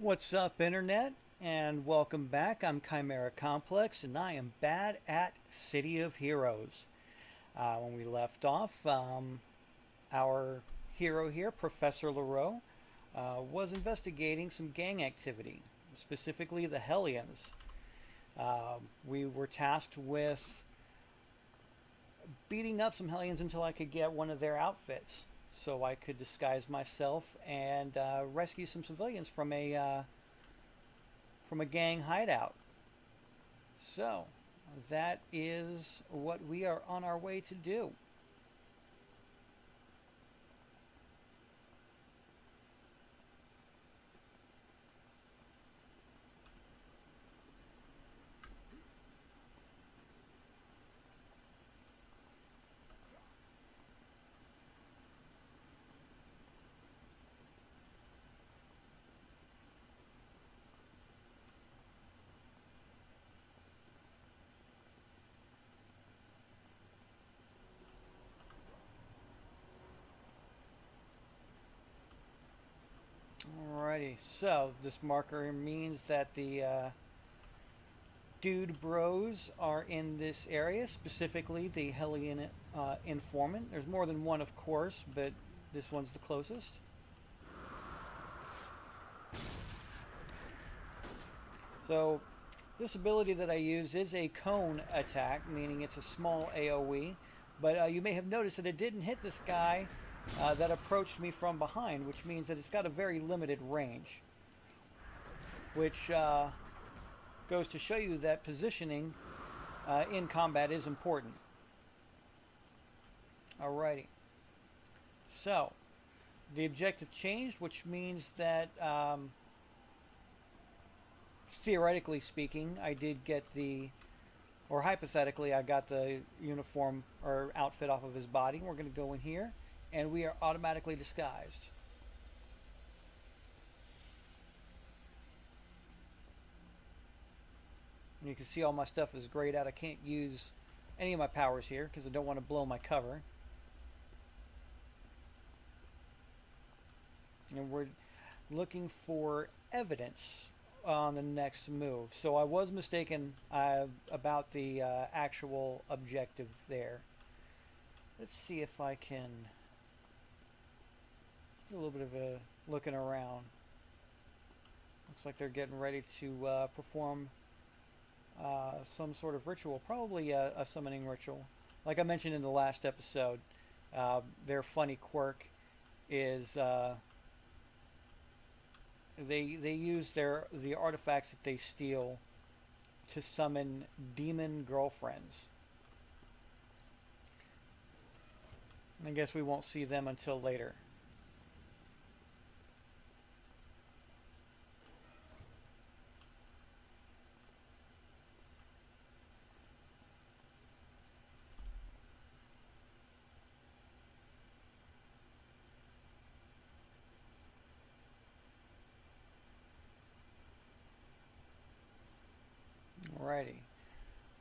What's up, Internet, and welcome back. I'm Chimera Complex, and I am bad at City of Heroes. When we left off, our hero here, Professor Lareaux, was investigating some gang activity, specifically the Hellions. We were tasked with beating up some Hellions until I could get one of their outfits, so I could disguise myself and rescue some civilians from a gang hideout. So that is what we are on our way to do. So this marker means that the dude bros are in this area, specifically the Hellion informant. There's more than one, of course, but this one's the closest. So this ability that I use is a cone attack, meaning it's a small AoE, but you may have noticed that it didn't hit this guy that approached me from behind, which means that it's got a very limited range, which goes to show you that positioning in combat is important. Alrighty, so the objective changed, which means that theoretically speaking, I did get the, or hypothetically, I got the uniform or outfit off of his body. We're going to go in here, and we are automatically disguised. And you can see all my stuff is grayed out. I can't use any of my powers here because I don't want to blow my cover. And we're looking for evidence on the next move. So I was mistaken about the actual objective there. Let's see if I can do a little bit of a looking around. Looks like they're getting ready to perform some sort of ritual, probably a summoning ritual. Like I mentioned in the last episode, their funny quirk is they use the artifacts that they steal to summon demon girlfriends. I guess we won't see them until later. Alrighty,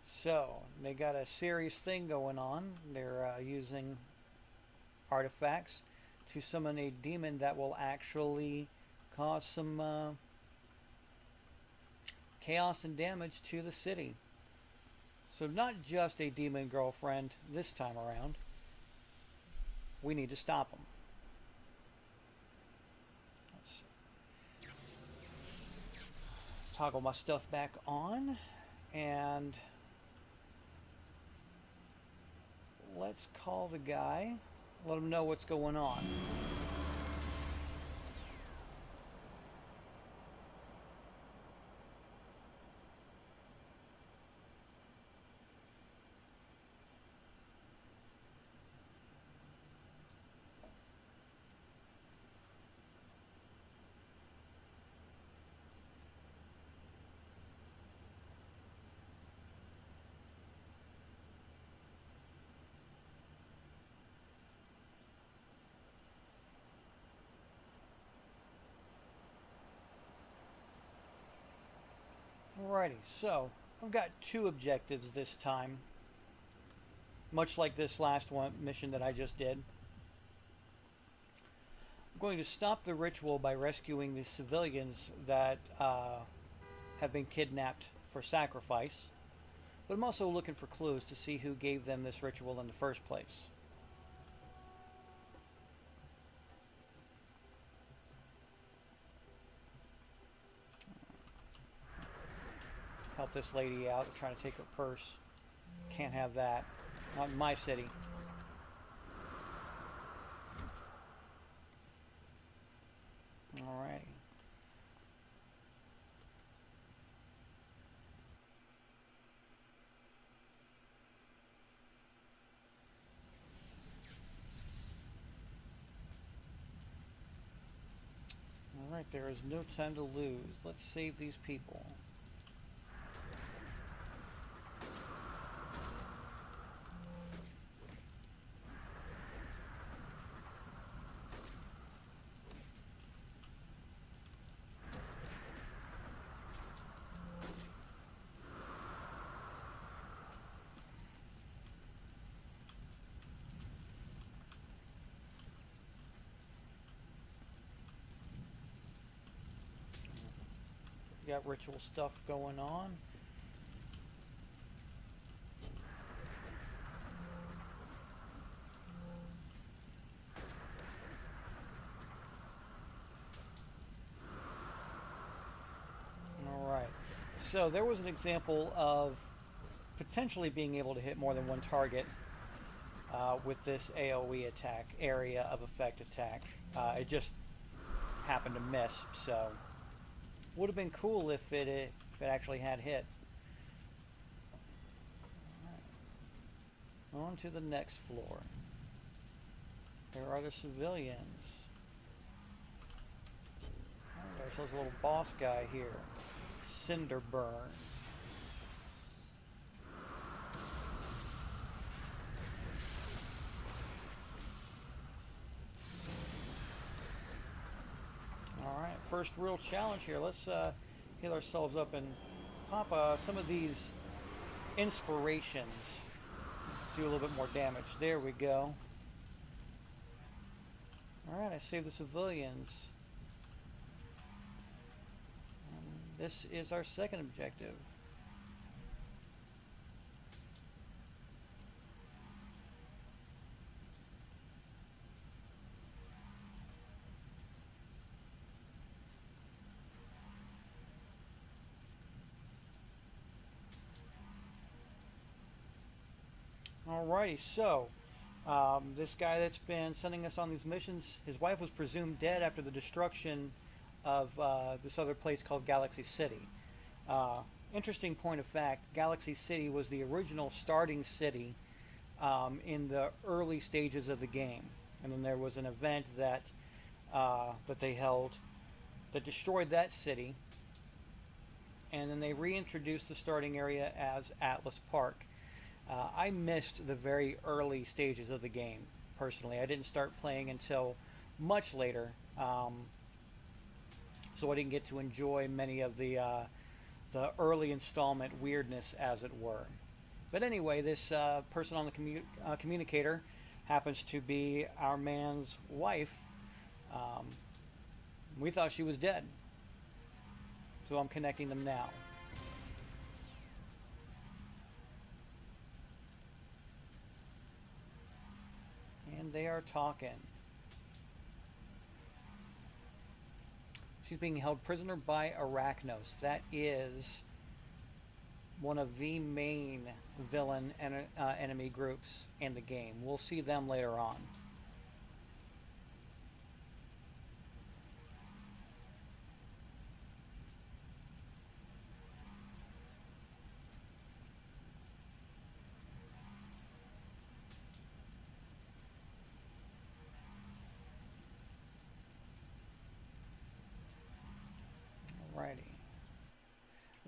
so they got a serious thing going on. They're using artifacts to summon a demon that will actually cause some chaos and damage to the city. So not just a demon girlfriend this time around. We need to stop them. Let's toggle my stuff back on, and let's call the guy. Let them know what's going on. Alrighty, so I've got two objectives this time, much like this last one mission that I just did. going to stop the ritual by rescuing the civilians that have been kidnapped for sacrifice, but I'm also looking for clues to see who gave them this ritual in the first place. Help this lady out. We're trying to take her purse. Can't have that. Not in my city. Alrighty. Alright, there is no time to lose. Let's save these people. Got ritual stuff going on. All right. So there was an example of potentially being able to hit more than one target with this AOE attack, area of effect attack. It just happened to miss, so... would have been cool if it actually had hit. All right. On to the next floor. There are the civilians. Oh, there's a little boss guy here. Cinderburn. First real challenge here. Let's heal ourselves up and pop some of these inspirations. Do a little bit more damage. There we go. Alright, I saved the civilians. And this is our second objective. Alrighty, so this guy that's been sending us on these missions, his wife was presumed dead after the destruction of this other place called Galaxy City. Interesting point of fact, Galaxy City was the original starting city in the early stages of the game. And then there was an event that, they held that destroyed that city. And then they reintroduced the starting area as Atlas Park. I missed the very early stages of the game, personally. I didn't start playing until much later, so I didn't get to enjoy many of the early installment weirdness, as it were. But anyway, this person on the communicator happens to be our man's wife. We thought she was dead, so I'm connecting them now. And they are talking. She's being held prisoner by Arachnos. That is one of the main villain and enemy groups in the game. We'll see them later on.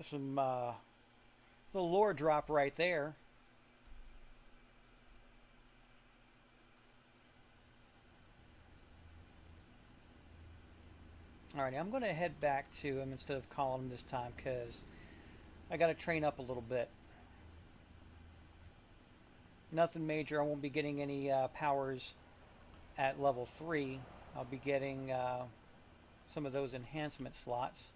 Some little lore drop right there. Alrighty, I'm going to head back to him instead of calling him this time because I got to train up a little bit. Nothing major. I won't be getting any powers at level 3 I'll be getting some of those enhancement slots.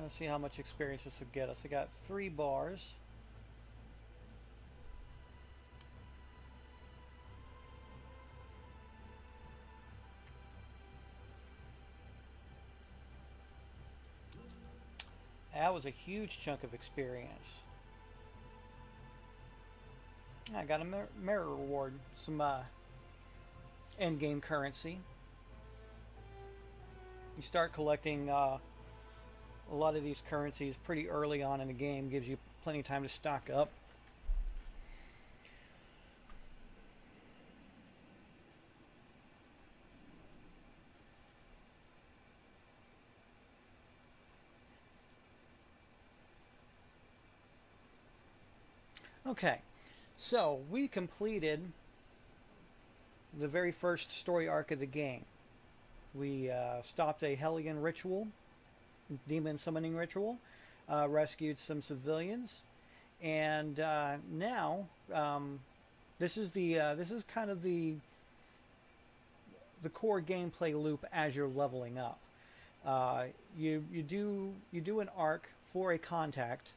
Let's see how much experience this will get us. I got 3 bars. That was a huge chunk of experience. I got a mirror reward, some end game currency. You start collecting a lot of these currencies pretty early on in the game. Gives you plenty of time to stock up. Okay, so we completed the very first story arc of the game. We stopped a Hellion ritual, demon summoning ritual, rescued some civilians, and now this is kind of the core gameplay loop as you're leveling up. You do an arc for a contact,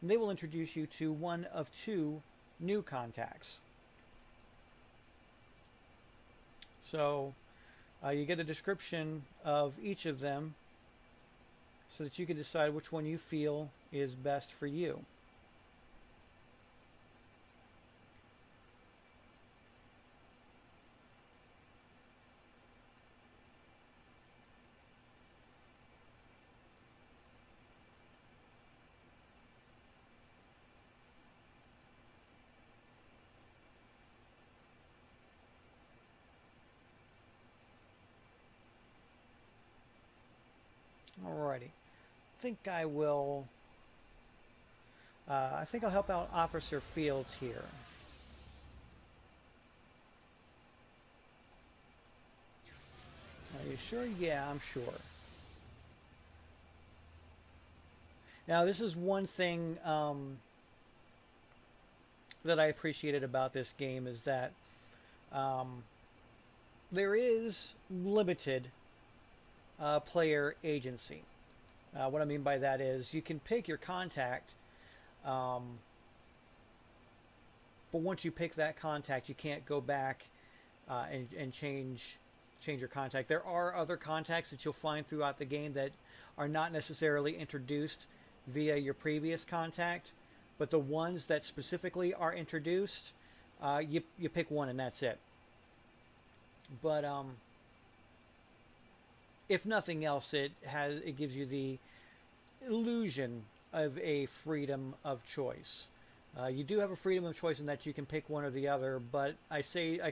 and they will introduce you to one of 2 new contacts. So you get a description of each of them, so that you can decide which one you feel is best for you. Alrighty. I think I'll help out Officer Fields here. Are you sure? Yeah, I'm sure. Now, this is one thing that I appreciated about this game, is that there is limited player agency. What I mean by that is you can pick your contact, but once you pick that contact, you can't go back and change your contact. There are other contacts that you'll find throughout the game that are not necessarily introduced via your previous contact, but the ones that specifically are introduced, you pick one and that's it. But if nothing else, it gives you the illusion of a freedom of choice. You do have a freedom of choice in that you can pick one or the other, but I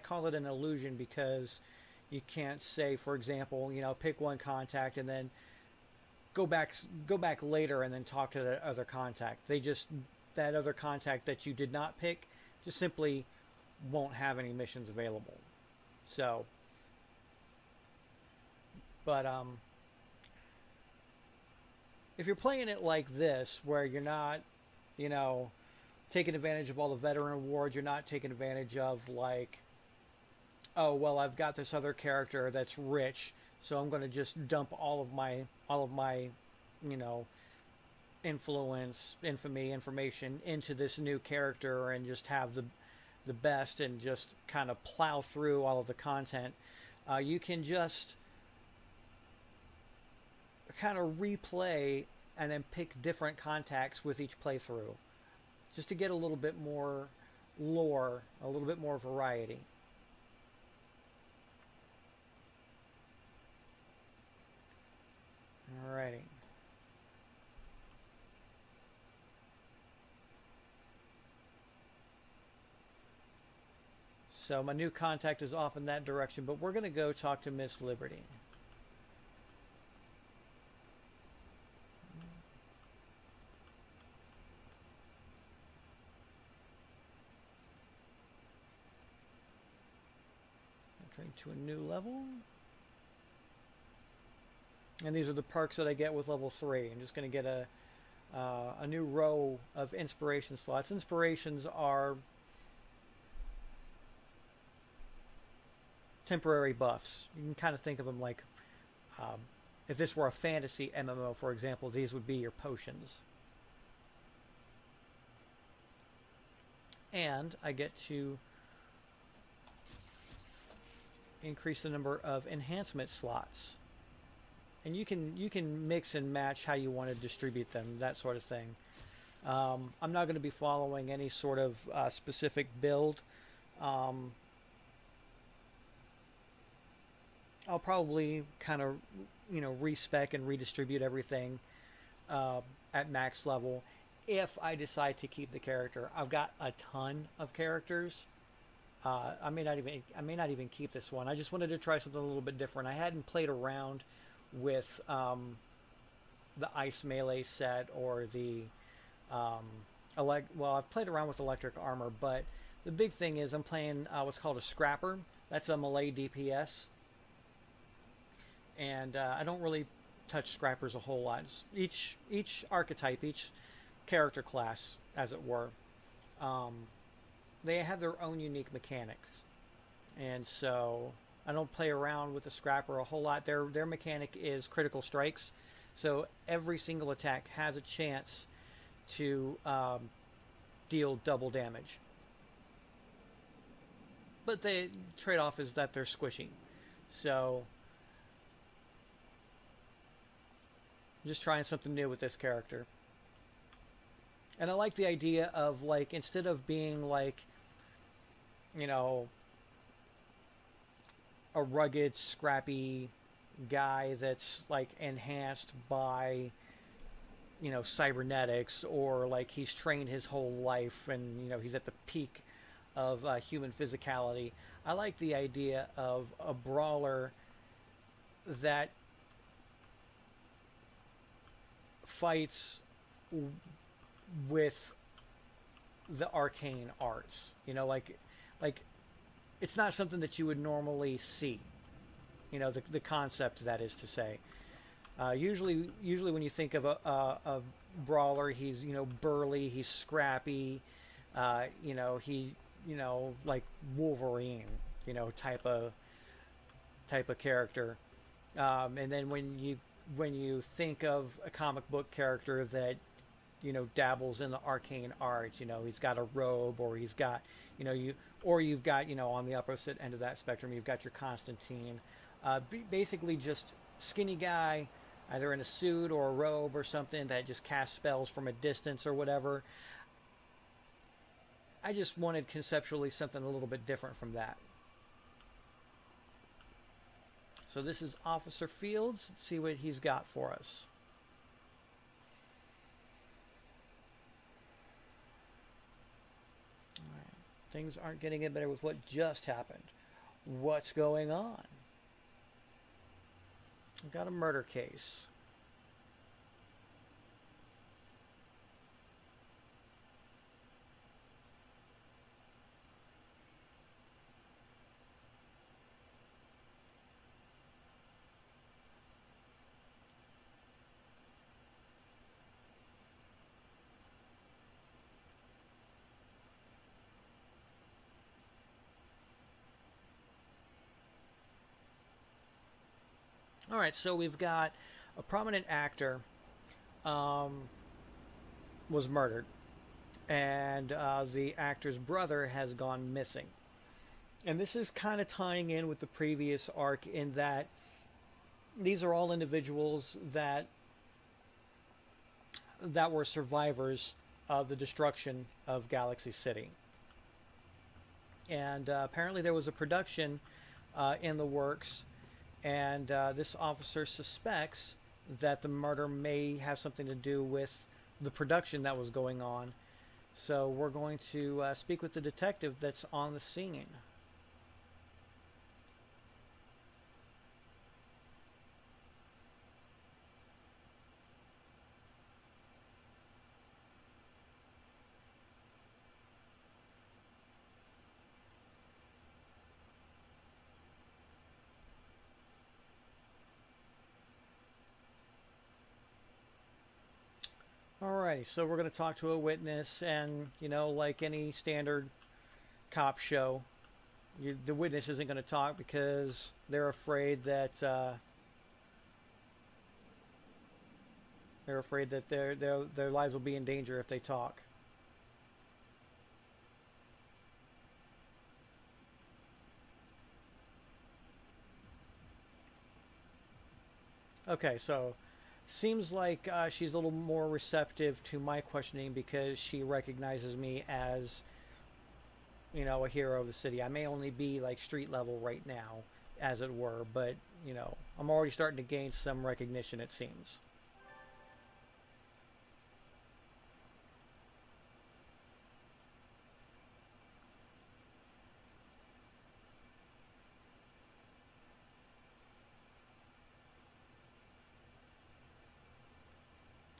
call it an illusion because you can't say, for example, you know, pick one contact and then go back later and then talk to that other contact. That other contact that you did not pick just simply won't have any missions available. So. But if you're playing it like this, where you're not, you know, taking advantage of all the veteran awards, you're not taking advantage of, like, oh, well, I've got this other character that's rich, so I'm going to just dump all of my, you know, influence, infamy, information into this new character and just have the best and just kind of plow through all of the content. You can just kind of replay and then pick different contacts with each playthrough, just to get a little bit more lore, a little bit more variety. Alrighty. So my new contact is off in that direction, but we're going to go talk to Miss Liberty. Entering to a new level. And these are the perks that I get with level 3. I'm just going to get a new row of inspiration slots. Inspirations are temporary buffs. You can kind of think of them like if this were a fantasy MMO, for example, these would be your potions. And I get to increase the number of enhancement slots. And you can mix and match how you want to distribute them, that sort of thing. I'm not going to be following any sort of specific build. I'll probably kind of, you know, respec and redistribute everything at max level if I decide to keep the character. I've got a ton of characters. I may not even keep this one. I just wanted to try something a little bit different. I hadn't played around with the ice melee set or the I've played around with electric armor, but the big thing is I'm playing what's called a scrapper. That's a melee DPS. And I don't really touch scrappers a whole lot. It's each archetype, each character class, as it were, they have their own unique mechanics, and so I don't play around with the scrapper a whole lot. Their mechanic is critical strikes, so every single attack has a chance to deal double damage. But the trade-off is that they're squishing, so. Just trying something new with this character. And I like the idea of, like, instead of being, like, you know, a rugged, scrappy guy that's, like, enhanced by, you know, cybernetics, or, like, he's trained his whole life and, you know, he's at the peak of human physicality. I like the idea of a brawler that fights with the arcane arts, you know, like it's not something that you would normally see, you know, the concept, that is to say. Usually when you think of a brawler, he's, you know, burly, he's scrappy, you know, he, you know, like Wolverine, you know, type of character. And then when you think of a comic book character that, you know, dabbles in the arcane arts, you know, he's got a robe, or he's got, you know, you've got, you know, on the opposite end of that spectrum, you've got your Constantine, basically just skinny guy, either in a suit or a robe or something, that just casts spells from a distance or whatever. I just wanted conceptually something a little bit different from that. So this is Officer Fields. Let's see what he's got for us. All right. Things aren't getting any better with what just happened. What's going on? I've got a murder case. All right, so we've got a prominent actor was murdered, and the actor's brother has gone missing. And this is kind of tying in with the previous arc, in that these are all individuals that were survivors of the destruction of Galaxy City. And apparently there was a production in the works. And this officer suspects that the murder may have something to do with the production that was going on. So we're going to speak with the detective that's on the scene. Alrighty, so we're going to talk to a witness, and, you know, like any standard cop show, the witness isn't going to talk because they're afraid that their lives will be in danger if they talk. Okay, so seems like she's a little more receptive to my questioning because she recognizes me as, you know, a hero of the city. I may only be like street level right now, as it were, but, you know, I'm already starting to gain some recognition, it seems.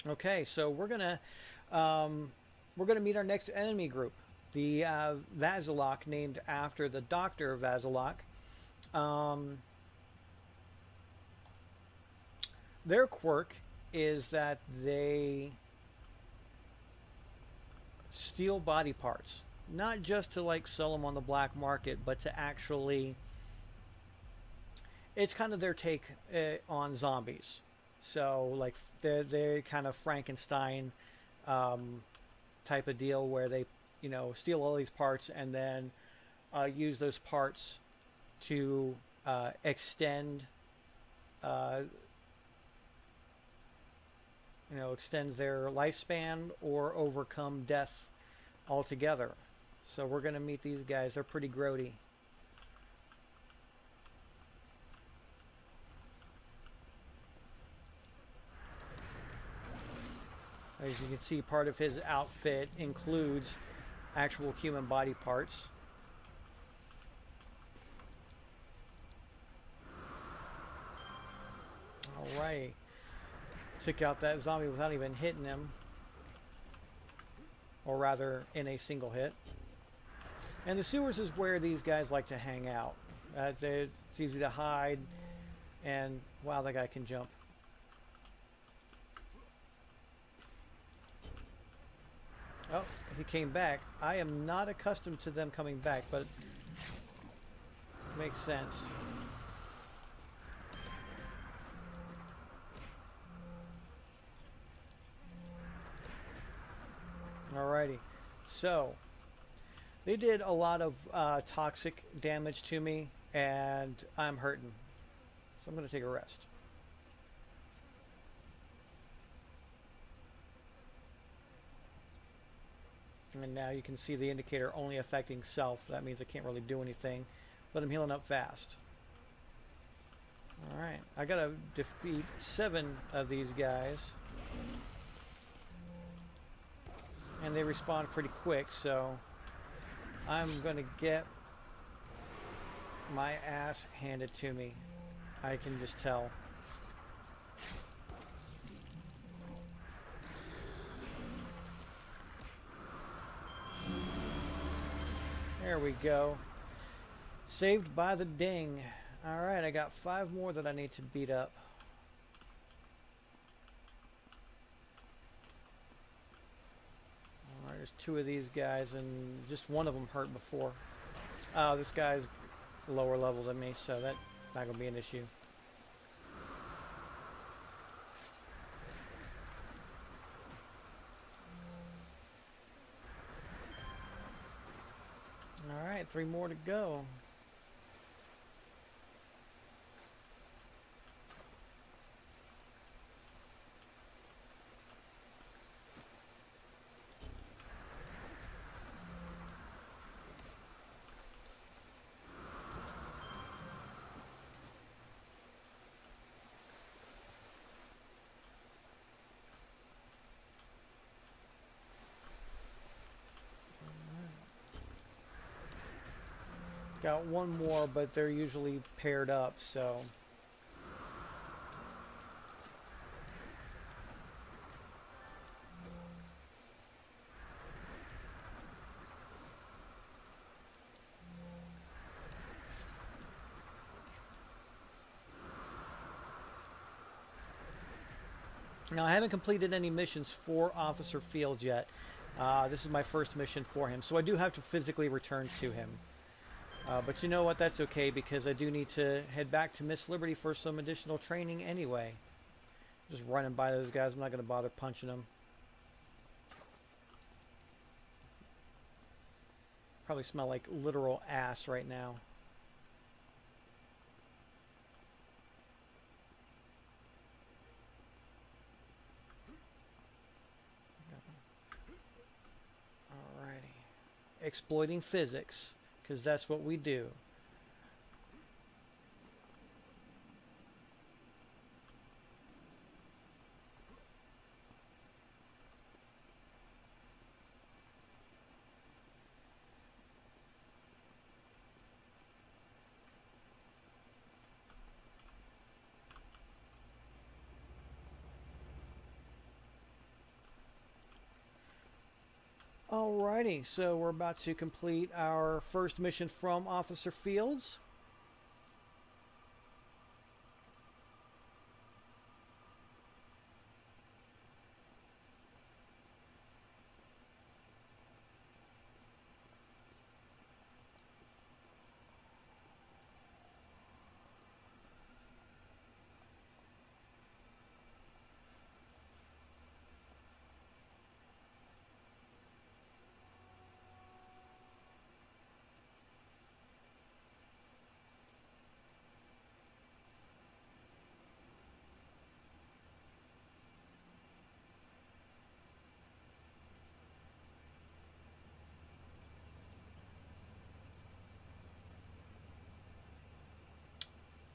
Okay, so we're gonna meet our next enemy group, the Vasilok, named after the Doctor Vasilok. Their quirk is that they steal body parts, not just to like sell them on the black market, but to actually. It's kind of their take on zombies. So, like, they're kind of Frankenstein type of deal where they, you know, steal all these parts and then use those parts to extend their lifespan or overcome death altogether. So we're going to meet these guys. They're pretty grody. As you can see, part of his outfit includes actual human body parts. Alright. Took out that zombie without even hitting him. Or rather, in a single hit. And the sewers is where these guys like to hang out. It's easy to hide. And, wow, that guy can jump. Oh, he came back. I am not accustomed to them coming back, but it makes sense. Alrighty. So, they did a lot of toxic damage to me, and I'm hurting. So I'm going to take a rest. And now you can see the indicator only affecting self. That means I can't really do anything. But I'm healing up fast. Alright. I gotta defeat 7 of these guys. And they respond pretty quick, so I'm gonna get my ass handed to me. I can just tell. There we go. Saved by the ding. Alright, I got 5 more that I need to beat up. Alright, there's 2 of these guys, and just one of them hurt before. This guy's lower level than me, so that's not going to be an issue. Alright, 3 more to go. Got one more, but they're usually paired up, so... Now, I haven't completed any missions for Officer Fields yet. This is my first mission for him, so I do have to physically return to him. But you know what? That's okay, because I do need to head back to Miss Liberty for some additional training anyway. Just running by those guys. I'm not going to bother punching them. Probably smell like literal ass right now. Exploiting physics, because that's what we do. Alrighty, so we're about to complete our first mission from Officer Fields.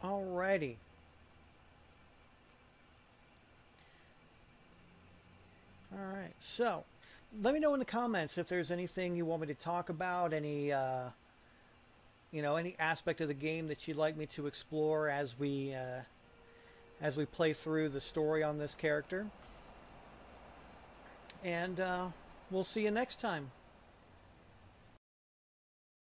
Alrighty. Alright, so let me know in the comments if there's anything you want me to talk about, any any aspect of the game that you'd like me to explore as we play through the story on this character. And we'll see you next time.